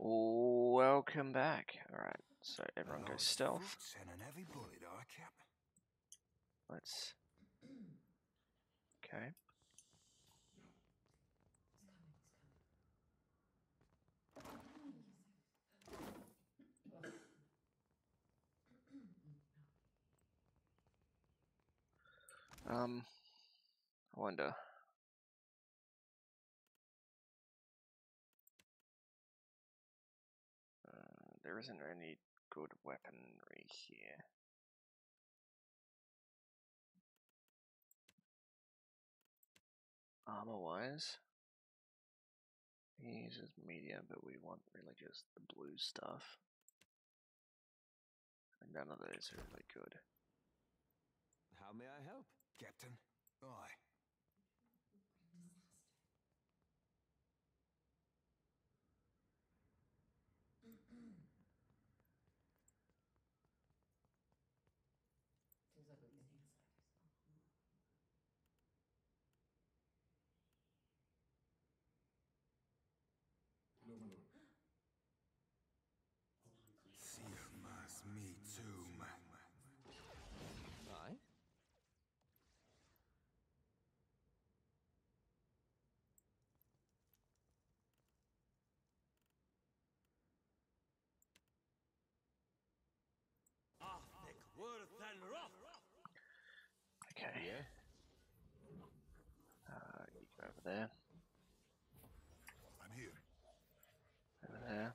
Welcome back. Alright, so everyone goes stealth. Let's... Okay. I wonder... there isn't any good weaponry here. Armor-wise, he uses medium, but we want really just the blue stuff. And none of those are really good. How may I help, Captain? I. Okay. You go over there. I'm here. Over there.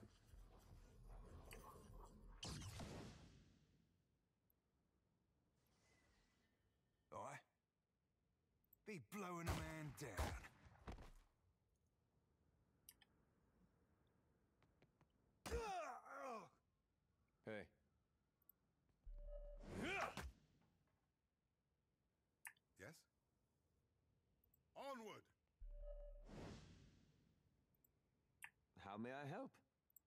I be blowing a man down. How may I help?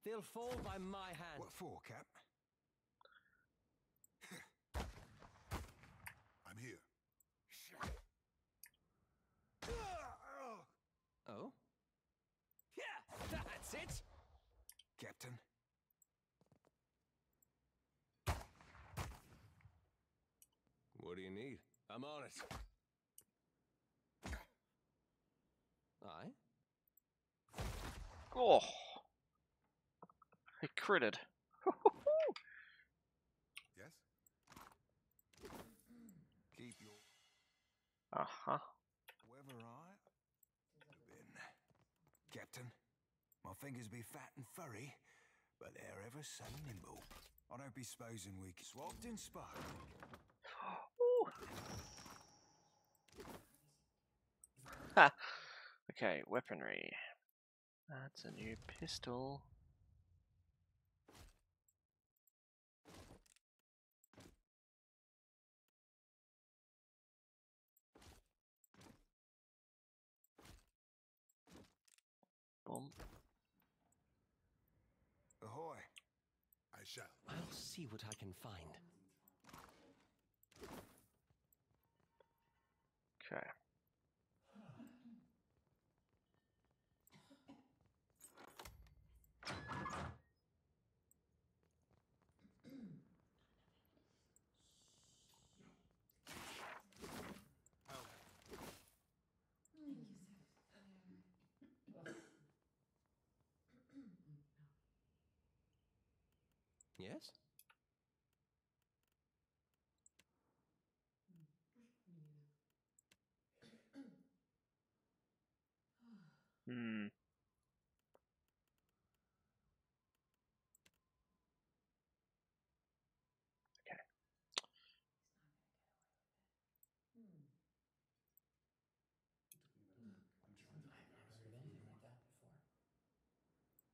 They'll fall by my hand. What for, Cap? I'm here. Oh? Yeah, that's it! Captain. What do you need? I'm on it. Oh, I critted. Yes. Keep your. Uh huh. Whoever Captain, my fingers be fat and furry, but they're ever so nimble. I don't be supposing we swapped in spark. Ha. Okay, weaponry. That's a new pistol. Boom. Ahoy. I shall. I'll see what I can find. Okay. Yes? Hmm. Okay.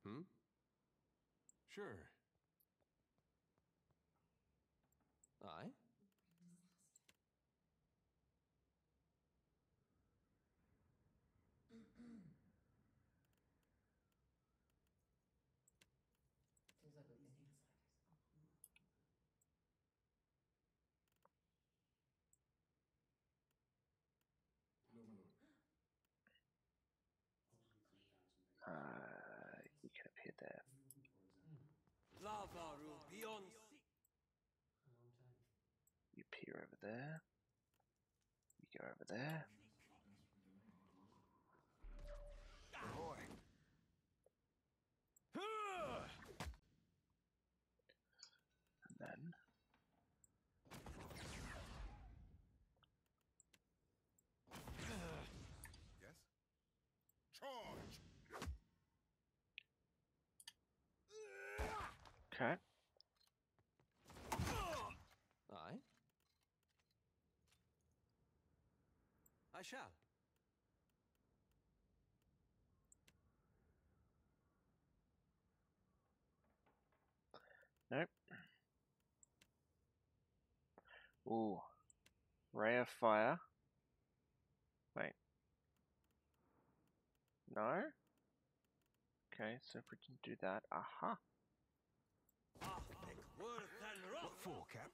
Hmm? Sure. You can appear there You're over there. You go over there. Boy. And then... Yes? Charge! Okay. I shall. Nope. Ooh. Ray of fire. Wait. No? Okay, so if we can do that, aha. What for, Cap?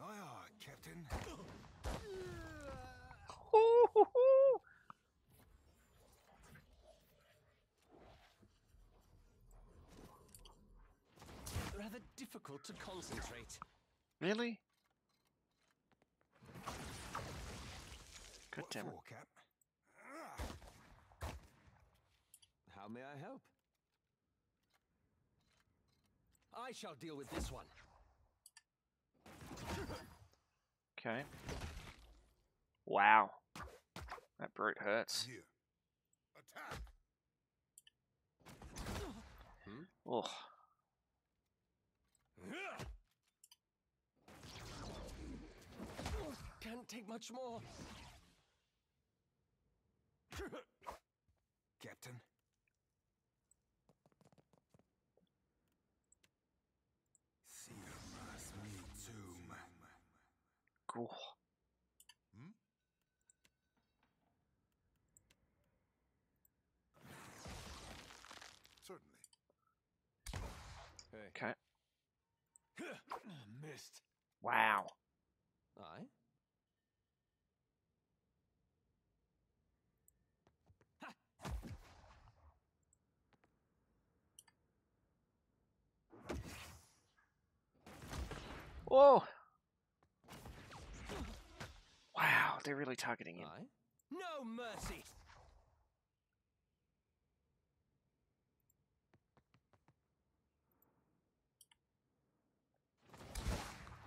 Aye, aye, Captain. Rather difficult to concentrate. Really? Good damn. How may I help? I shall deal with this one. Okay. Wow. That brute hurts. Yeah. Attack. Hmm? Ugh. Can't take much more. Captain. See must me too, man. Cool. Hmm? Certainly. Hey. Okay. Missed. Wow. Aye. Ha. Whoa. Wow, they're really targeting him. Aye. No mercy.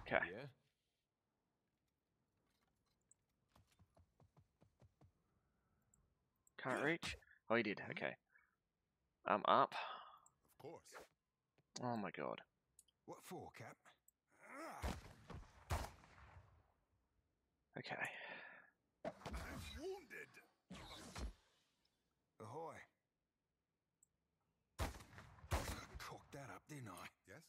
Okay. Yeah. Can't reach? Oh, he did. Okay. I'm up. Of course. Oh my god. What for, Cap? Okay. I'm wounded. Ahoy. I cocked that up, didn't I? Yes.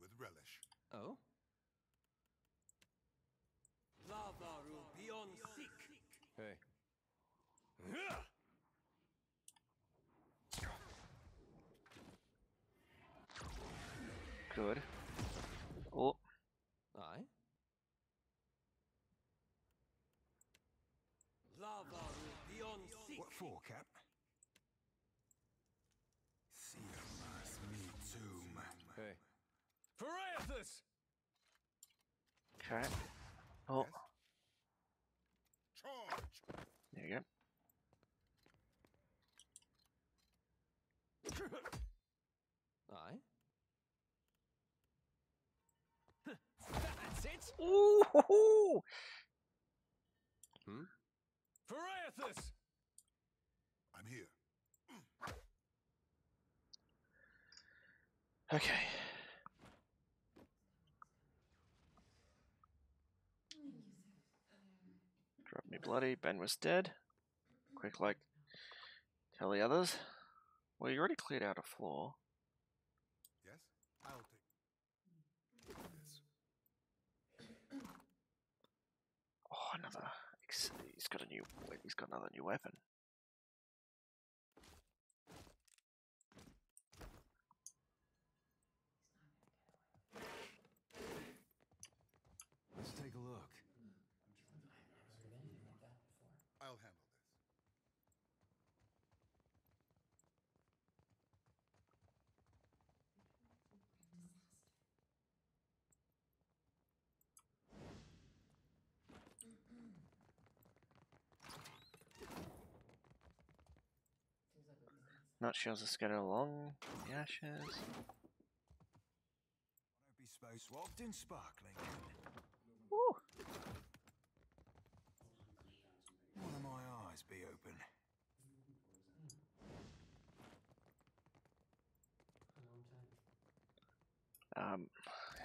With relish. Oh. Lavaru beyond seek. Hey. Good. Oh. Aye. Lavaru beyond seek. What for, Cap? See me too, man. Hey. For Eothas! Okay. Oh. Yes. Charge! There you go. Aye. That's it! Ooh! Hoo, hoo. Hmm? For Eothas! I'm here. Okay. Drop me bloody. Ben was dead. Quick, like, tell the others. Well, you already cleared out a floor. Yes? I'll take this. Oh, another. He's got a new. Wait, he's got another new weapon. Let's take a look. I'll handle this. Nutshells are scattered along the ashes. Swapped in sparkling. Woo. One of my eyes be open.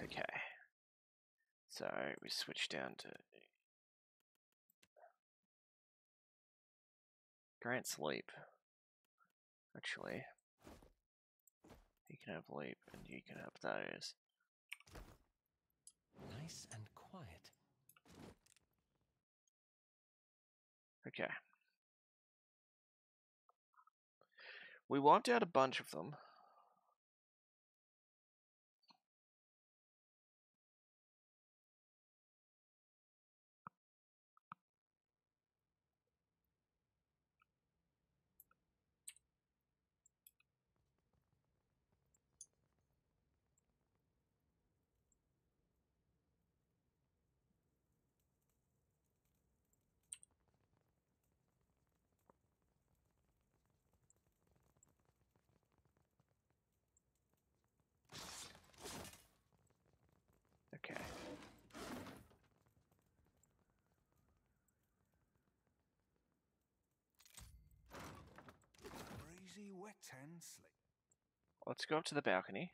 Okay. So we switch down to grant sleep. Actually, you can have leap and you can have those. Nice and quiet. Okay. We wiped out a bunch of them. Okay. Breezy, wet and sleep. Let's go up to the balcony.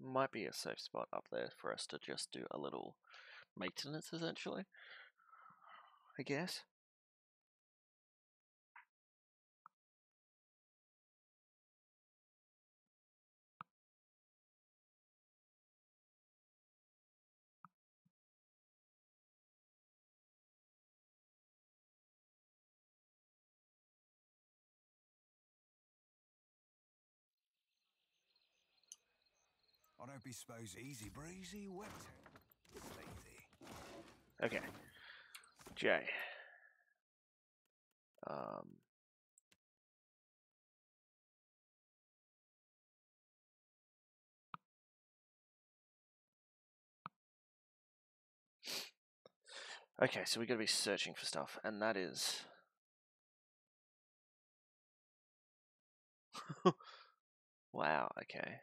Might be a safe spot up there for us to just do a little maintenance, essentially, I guess. I hope he suppose easy breezy wet. Okay. Jay. Okay, so we gotta be searching for stuff, and that is wow, okay.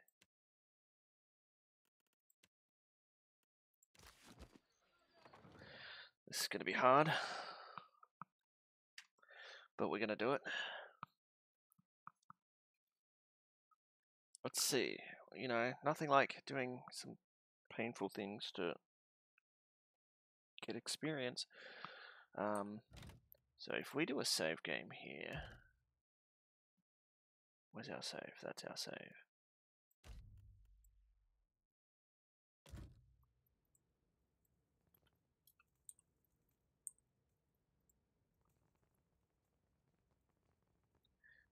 This is going to be hard, but we're going to do it. Let's see, you know, nothing like doing some painful things to get experience. So if we do a save game here, where's our save? That's our save.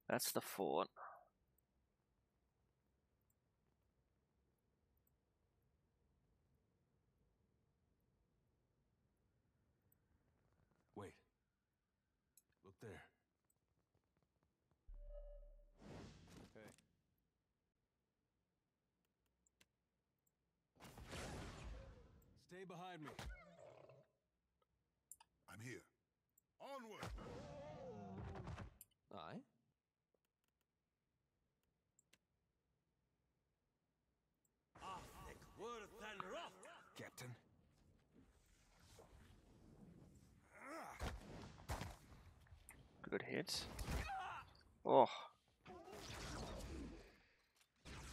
That's the fort. Wait. Look there. Hey. Stay behind me. I'm here. Onward. Aye. Captain. Good hits. Oh.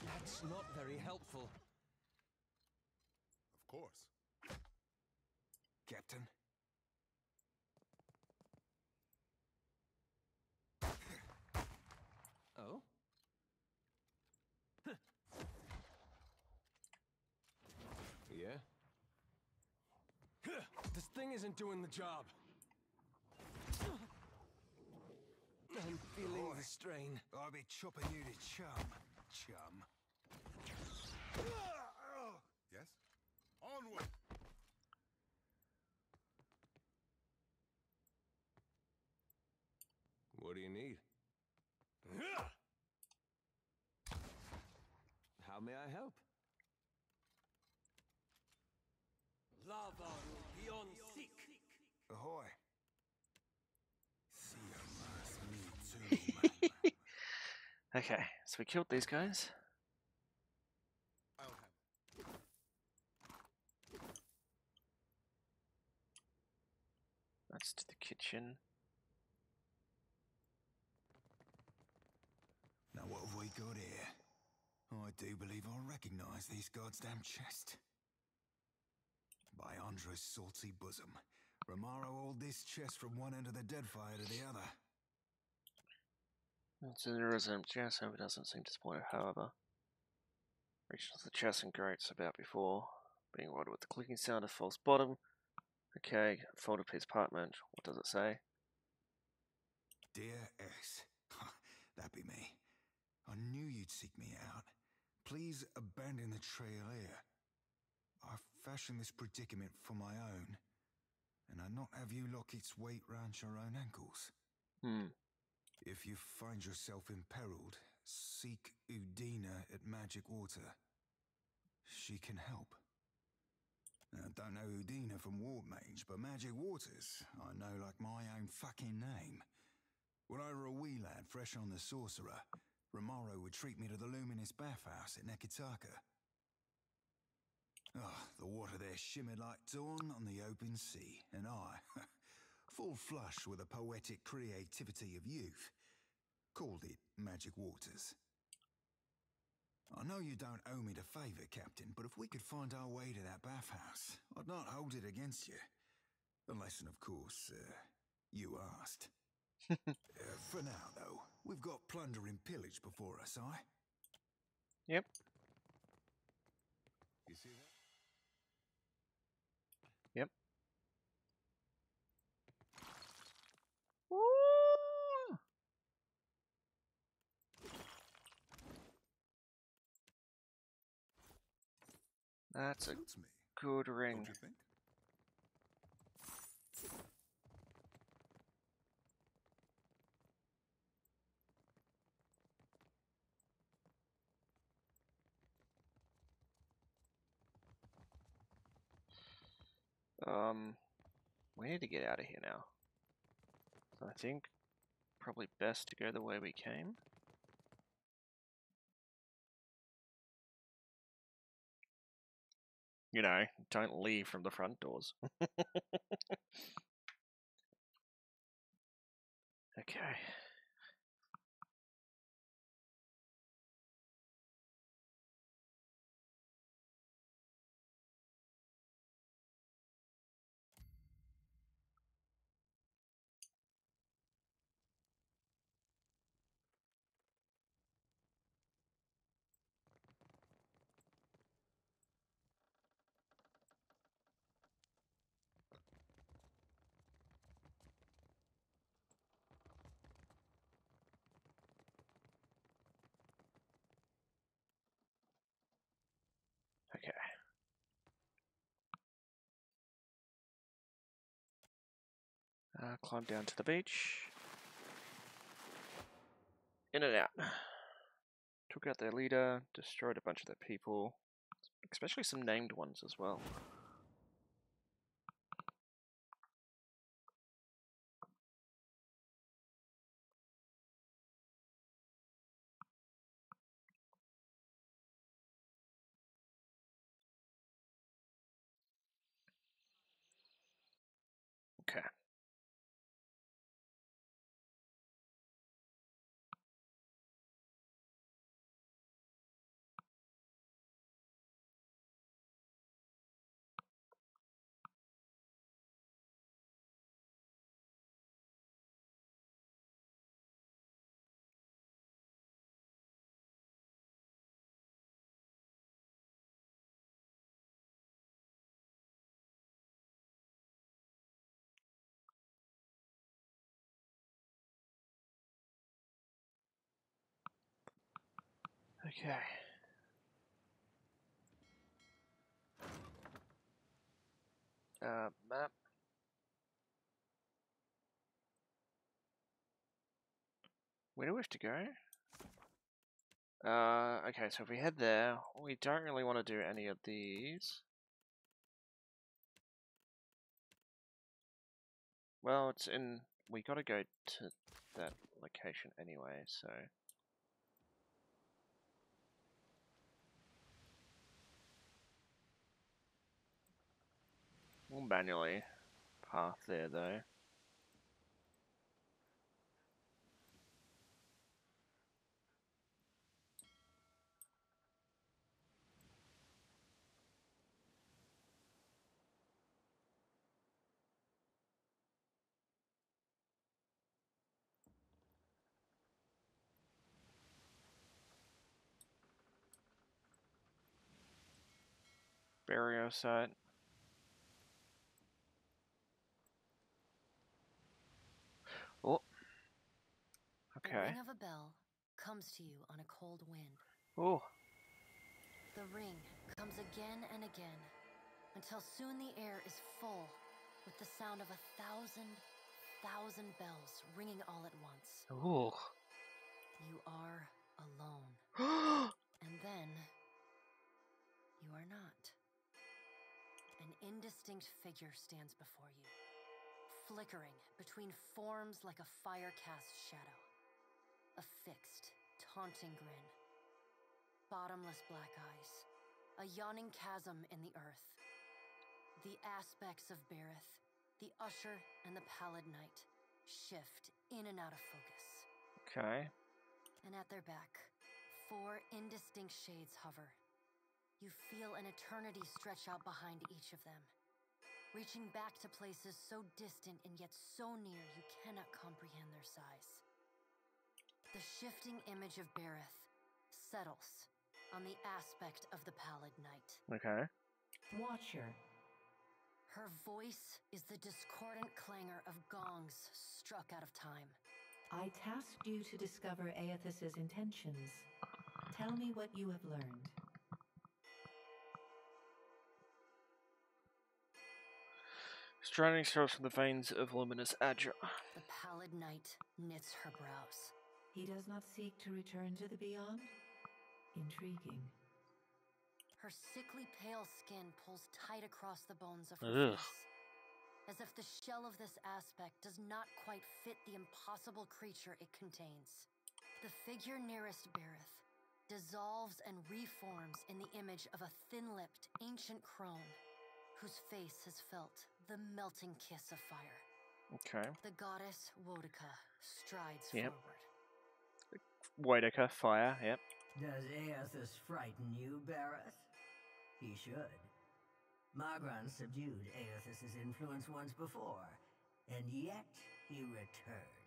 That's not very helpful. Of course. Captain. Oh. Yeah. This thing isn't doing the job. I'm feeling the strain. I'll be chopping you to chum. Yes? Onward! What do you need? How may I help? Lava will be on seek. Ahoy. See you, me too. Okay, so we killed these guys. That's to the kitchen. Now what have we got here? I do believe I recognize these goddamn chests. By Andra's salty bosom, Romaro hauled this chest from one end of the deadfire to the other. It's in the resident chest, however, doesn't seem disappointed, however. Reached the chest and grates about before, being rotted with the clicking sound of false bottom. Okay, folded piece parchment. What does it say? Dear S. That be me. I knew you'd seek me out. Please abandon the trail here. I've fashioned this predicament for my own, and I'd not have you lock its weight round your own ankles. If you find yourself imperiled, seek Udina at Magic Water. She can help. Now, I don't know Udina from Wardmage, but Magic Waters I know like my own fucking name. When I were a wee lad fresh on the Sorcerer, Romaro would treat me to the luminous bathhouse at Neketaka. Oh, the water there shimmered like dawn on the open sea, and I, full flush with the poetic creativity of youth, called it Magic Waters. I know you don't owe me the favour, Captain, but if we could find our way to that bathhouse, I'd not hold it against you. Unless, and of course, you asked. For now, though, we've got plunder and pillage before us, aye? Yep. You see that? Yep. Woo! That's a good ring. Don't you think? We need to get out of here now. So I think probably best to go the way we came. You know, don't leave from the front doors. Okay. Okay. Climb down to the beach. In and out. Took out their leader, destroyed a bunch of their people, especially some named ones as well. Okay. Okay, map. Where do we have to go? Okay, so if we head there, we don't really want to do any of these. Well, it's in... we gotta go to that location anyway, so... we'll manually path there, though. Baryoset. Oh. Okay. The ring of a bell comes to you on a cold wind. Oh. The ring comes again and again, until soon the air is full with the sound of 1,000 bells ringing all at once. Oh. You are alone. And then you are not. An indistinct figure stands before you, flickering between forms like a fire cast shadow. A fixed, taunting grin, bottomless black eyes, a yawning chasm in the earth. The aspects of Berath, the usher and the pallid knight, shift in and out of focus. Okay. And at their back, 4 indistinct shades hover. You feel an eternity stretch out behind each of them, reaching back to places so distant and yet so near you cannot comprehend their size. The shifting image of Berath settles on the aspect of the pallid knight. Okay. Watcher. Her voice is the discordant clangor of gongs struck out of time. I tasked you to discover Eothas's intentions. Tell me what you have learned. Drowning strokes from the veins of luminous Andra. The pallid knight knits her brows. He does not seek to return to the beyond? Intriguing. Her sickly pale skin pulls tight across the bones of her face, as if the shell of this aspect does not quite fit the impossible creature it contains. The figure nearest Berath dissolves and reforms in the image of a thin-lipped, ancient crone whose face has felt the melting kiss of fire. Okay. The goddess Woedica strides forward. Woedica, fire, yep. Does Eothas frighten you, Berath? He should. Magran subdued Eothas's influence once before, and yet he returned.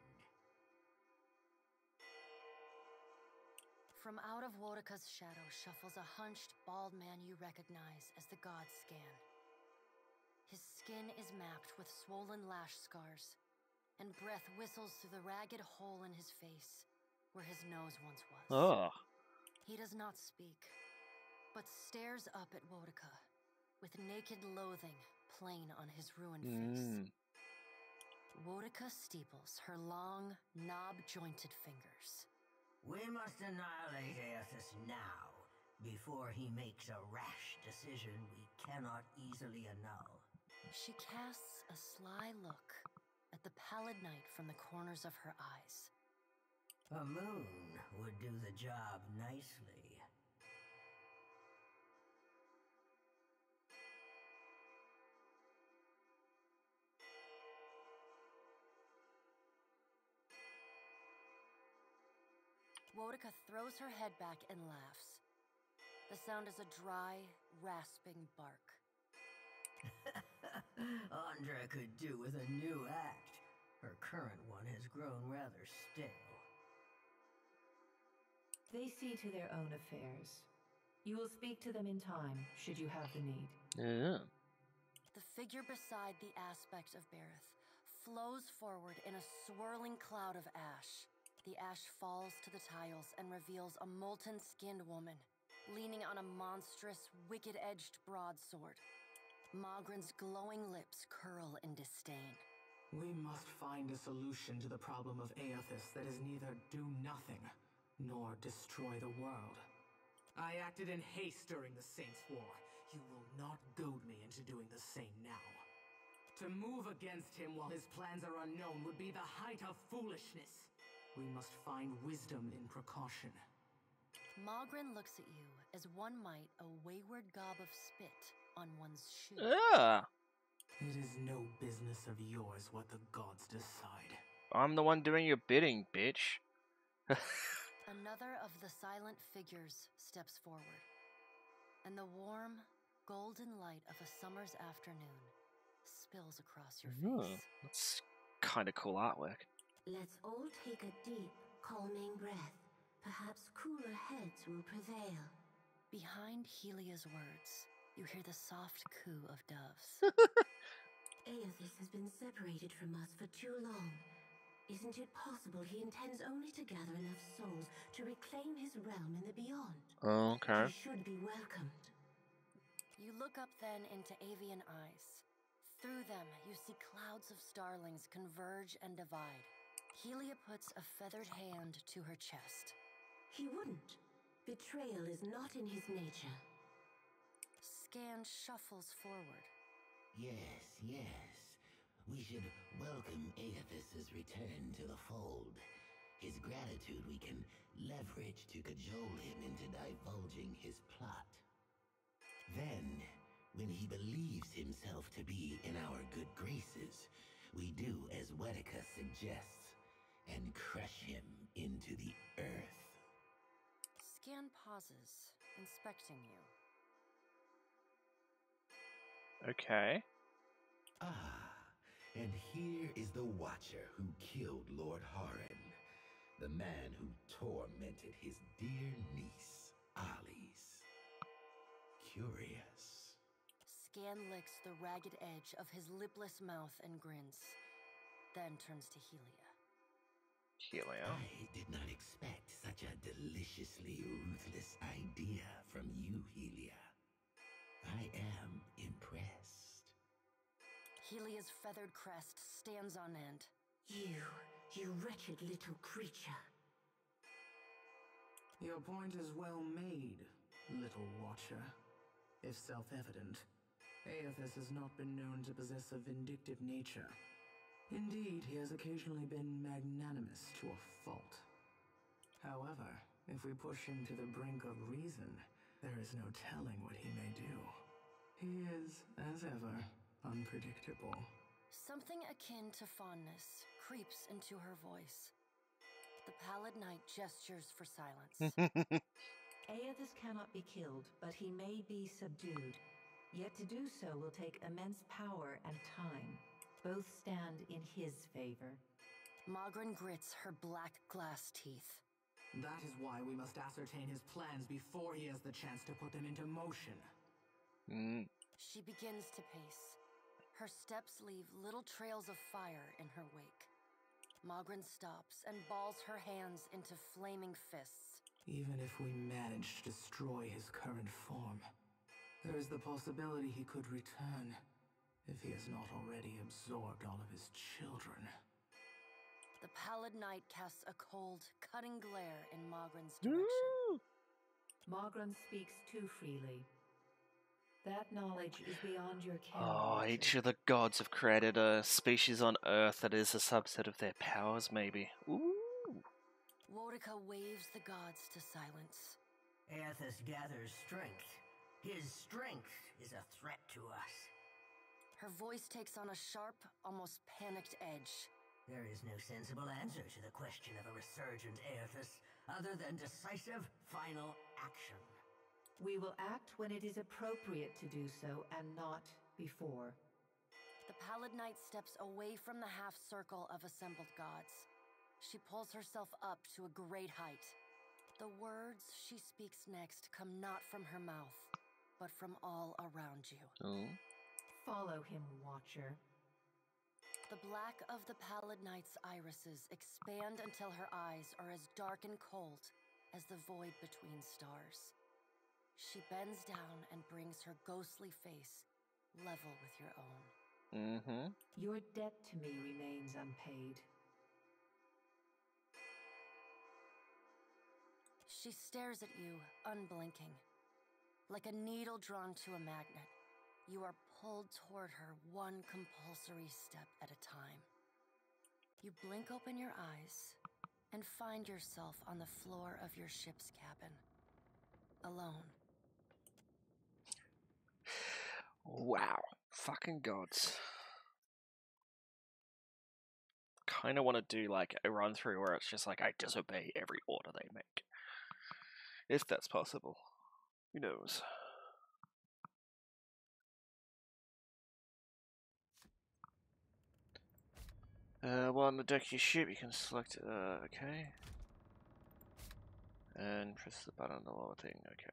From out of Woedica's shadow shuffles a hunched, bald man you recognize as the Godscan. His skin is mapped with swollen lash scars, and breath whistles through the ragged hole in his face where his nose once was. Oh. He does not speak, but stares up at Woedica with naked loathing plain on his ruined face. Woedica steeples her long, knob-jointed fingers. We must annihilate Eothas now, before he makes a rash decision we cannot easily annul. She casts a sly look at the pallid knight from the corners of her eyes. A moon would do the job nicely. Woedica throws her head back and laughs. The sound is a dry, rasping bark. Andra could do with a new act. Her current one has grown rather stale. They see to their own affairs. You will speak to them in time, should you have the need. Yeah. The figure beside the aspect of Berath flows forward in a swirling cloud of ash. The ash falls to the tiles and reveals a molten-skinned woman, leaning on a monstrous, wicked-edged broadsword. Magran's glowing lips curl in disdain. We must find a solution to the problem of Eothas that is neither do nothing nor destroy the world. I acted in haste during the Saints' War. You will not goad me into doing the same now. To move against him while his plans are unknown would be the height of foolishness. We must find wisdom in precaution. Magran looks at you as one might a wayward gob of spit on one's shoe. It is no business of yours what the gods decide. I'm the one doing your bidding, bitch. Another of the silent figures steps forward, and the warm, golden light of a summer's afternoon spills across your face. That's kind of cool artwork. Let's all take a deep, calming breath. Perhaps cooler heads will prevail. Behind Hylea's words, you hear the soft coo of doves. Eothas has been separated from us for too long. Isn't it possible he intends only to gather enough souls to reclaim his realm in the beyond? Okay. He should be welcomed. You look up then into avian eyes. Through them, you see clouds of starlings converge and divide. Hylea puts a feathered hand to her chest. He wouldn't. Betrayal is not in his nature. Scan shuffles forward. Yes, yes. We should welcome Aethys's return to the fold. His gratitude we can leverage to cajole him into divulging his plot. Then, when he believes himself to be in our good graces, we do as Woedica suggests and crush him into the earth. Scan pauses, inspecting you. Okay. Ah. And here is the Watcher who killed Lord Harren, the man who tormented his dear niece, Alys. Curious. Scan licks the ragged edge of his lipless mouth and grins, then turns to Hylea. Hylea? I did not expect such a deliciously ruthless idea from you, Hylea. I am impressed. Hylea's feathered crest stands on end. You wretched little creature. Your point is well made, little watcher. If self-evident, Eothas has not been known to possess a vindictive nature. Indeed, he has occasionally been magnanimous to a fault. However, if we push him to the brink of reason, there is no telling what he may do. He is, as ever, unpredictable. Something akin to fondness creeps into her voice. The pallid knight gestures for silence. Eothas cannot be killed, but he may be subdued. Yet to do so will take immense power and time. Both stand in his favor. Magran grits her black glass teeth. That is why we must ascertain his plans before he has the chance to put them into motion. She begins to pace. Her steps leave little trails of fire in her wake. Magran stops and balls her hands into flaming fists. Even if we manage to destroy his current form, there is the possibility he could return if he has not already absorbed all of his children. The pallid knight casts a cold, cutting glare in Magran's direction. Magran speaks too freely. That knowledge is beyond your care. Oh, each of the gods have created a species on Earth that is a subset of their powers, maybe. Ooh. Woedica waves the gods to silence. Eothas gathers strength. His strength is a threat to us. Her voice takes on a sharp, almost panicked edge. There is no sensible answer to the question of a resurgent Eothas other than decisive, final action. We will act when it is appropriate to do so, and not before. The pallid knight steps away from the half-circle of assembled gods. She pulls herself up to a great height. The words she speaks next come not from her mouth, but from all around you. Follow him, Watcher. The black of the pallid knight's irises expand until her eyes are as dark and cold as the void between stars. She bends down and brings her ghostly face level with your own. Mm-hmm. Your debt to me remains unpaid. She stares at you, unblinking. Like a needle drawn to a magnet, you are pulled toward her one compulsory step at a time. You blink open your eyes and find yourself on the floor of your ship's cabin, alone. Wow. Fucking gods. Kind of want to do like a run through where it's just like I disobey every order they make. If that's possible. Who knows? While on the deck of your ship, you can select, okay. And press the button on the lower thing, okay.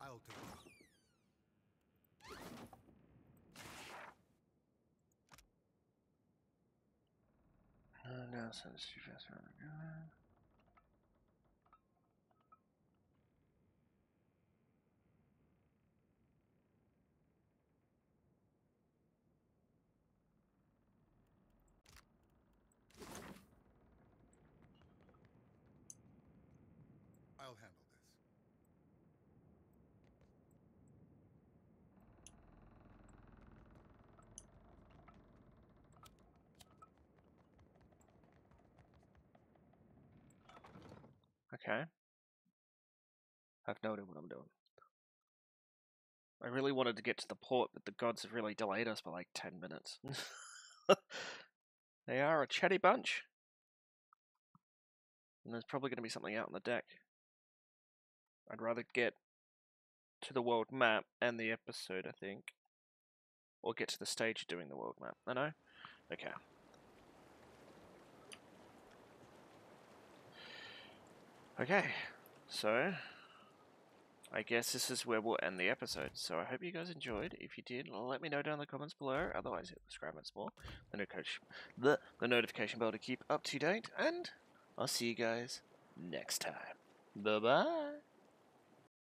I'll take it. No, so it's too fast for everyone. I'll handle it. Okay. I have no idea what I'm doing. I really wanted to get to the port, but the gods have really delayed us by like 10 minutes. They are a chatty bunch. And there's probably going to be something out on the deck. I'd rather get to the world map and the episode, I think. Or get to the stage doing the world map. I know? Okay. Okay, so I guess this is where we'll end the episode. So I hope you guys enjoyed. If you did, let me know down in the comments below. Otherwise, hit subscribe and support the notification bell to keep up to date. And I'll see you guys next time. Bye-bye.